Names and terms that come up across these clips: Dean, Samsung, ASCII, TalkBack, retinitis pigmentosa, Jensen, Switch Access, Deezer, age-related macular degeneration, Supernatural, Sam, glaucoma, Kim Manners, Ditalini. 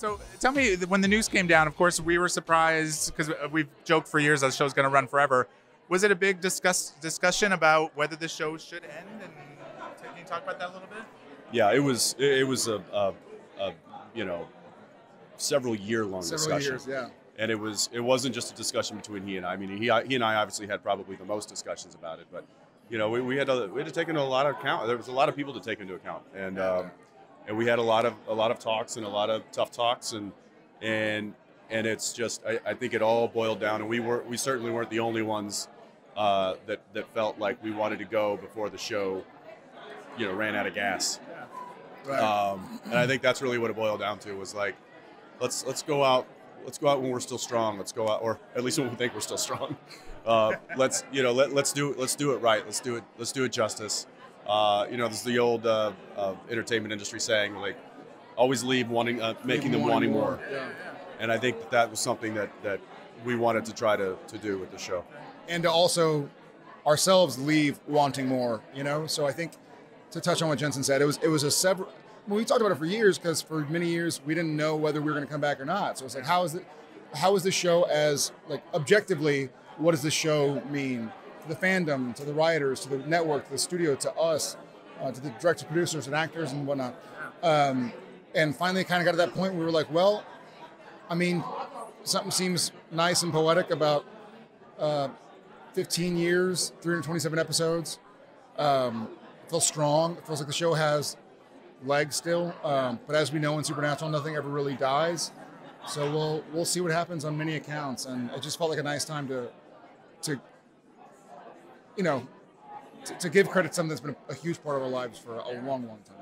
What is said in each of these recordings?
So tell me, when the news came down, of course, we were surprised because we've joked for years that the show's going to run forever. Was it a big discussion about whether the show should end? And can you talk about that a little bit? Yeah, it was a you know, several year long discussion. Yeah. And it wasn't just a discussion between he and I. I mean, he and I obviously had probably the most discussions about it, but you know, we had to take into a lot of account. There was a lot of people to take into account, and we had a lot of talks and a lot of tough talks, and it's just I think it all boiled down, and we certainly weren't the only ones that felt like we wanted to go before the show, you know, ran out of gas. Yeah. Right. And I think that's really what it boiled down to, was like, let's go out when we're still strong. Let's go out, or at least when we think we're still strong. Let's do it right. Let's do it justice. You know, there's the old entertainment industry saying, like, always leave them wanting more. Yeah, yeah. And I think that was something that we wanted to try to do with the show, and to also ourselves leave wanting more. You know, so I think, to touch on what Jensen said, it was a several. Well, we talked about it for years, because for many years we didn't know whether we were going to come back or not. So it's like, how is this show, as like objectively, what does this show mean to the fandom, to the writers, to the network, to the studio, to us, to the directors, producers, and actors and whatnot. And finally, kind of got to that point where we were like, well, I mean, something seems nice and poetic about 15 years, 327 episodes. It feels strong. It feels like the show has legs still, but as we know in Supernatural, nothing ever really dies. So we'll see what happens on many accounts, and it just felt like a nice time to give credit to something that's been a huge part of our lives for a long, long time.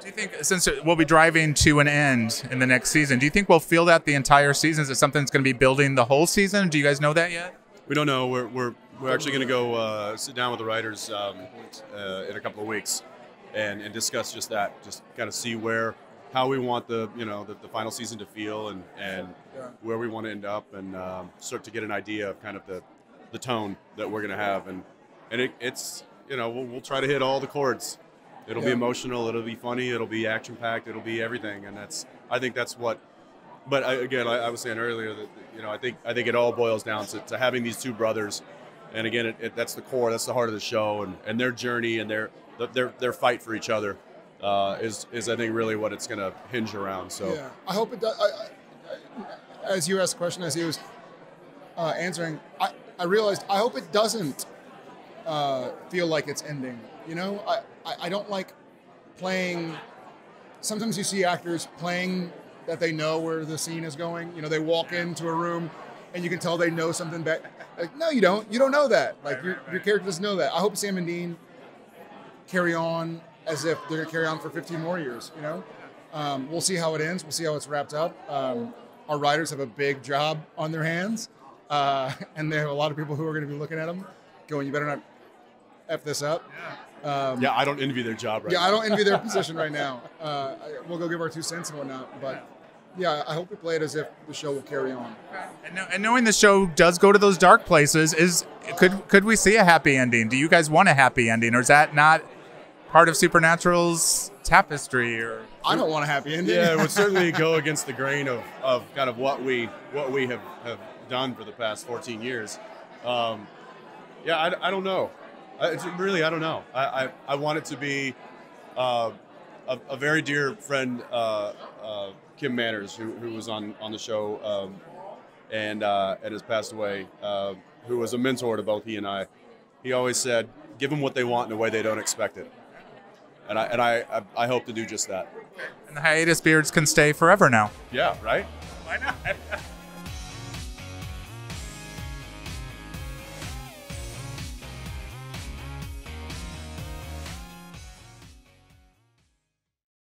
Do you think, since we'll be driving to an end in the next season, do you think we'll feel that the entire season? Is it something that's going to be building the whole season? Do you guys know that yet? We don't know. We're actually going to go sit down with the writers in a couple of weeks. And discuss just that, just kind of see how we want the final season to feel, and yeah, where we want to end up, and start to get an idea of kind of the tone that we're going to have, and it's you know, we'll try to hit all the chords. It'll be emotional, it'll be funny, it'll be action packed, it'll be everything, and I think that's what. But I was saying earlier that, you know, I think it all boils down to having these two brothers, and again that's the core, that's the heart of the show, and their journey and their fight for each other is I think really what it's going to hinge around. So yeah, I hope it does. I, as you asked the question, as he was answering, I realized I hope it doesn't feel like it's ending. You know, I don't like playing. Sometimes you see actors playing that they know where the scene is going. You know, they walk into a room and you can tell they know something. Like, no, you don't. You don't know that. Like your character doesn't know that. I hope Sam and Dean carry on as if they're gonna carry on for 15 more years, you know? We'll see how it ends, we'll see how it's wrapped up. Our writers have a big job on their hands, and they have a lot of people who are gonna be looking at them going, you better not F this up. Yeah, I don't envy their job right now. Yeah, I don't envy their position right now. We'll go give our 2 cents and whatnot, but yeah, I hope we play it as if the show will carry on. And knowing the show does go to those dark places, could we see a happy ending? Do you guys want a happy ending, or is that not part of Supernatural's tapestry? Or I don't want a happy ending. Yeah, it would certainly go against the grain of kind of what we have done for the past 14 years. Yeah, I don't know. I don't know. I want it to be a very dear friend, Kim Manners, who was on the show and has passed away, who was a mentor to both he and I. He always said, give them what they want in a way they don't expect it. And I hope to do just that. And the hiatus beards can stay forever now. Yeah, right? Why not?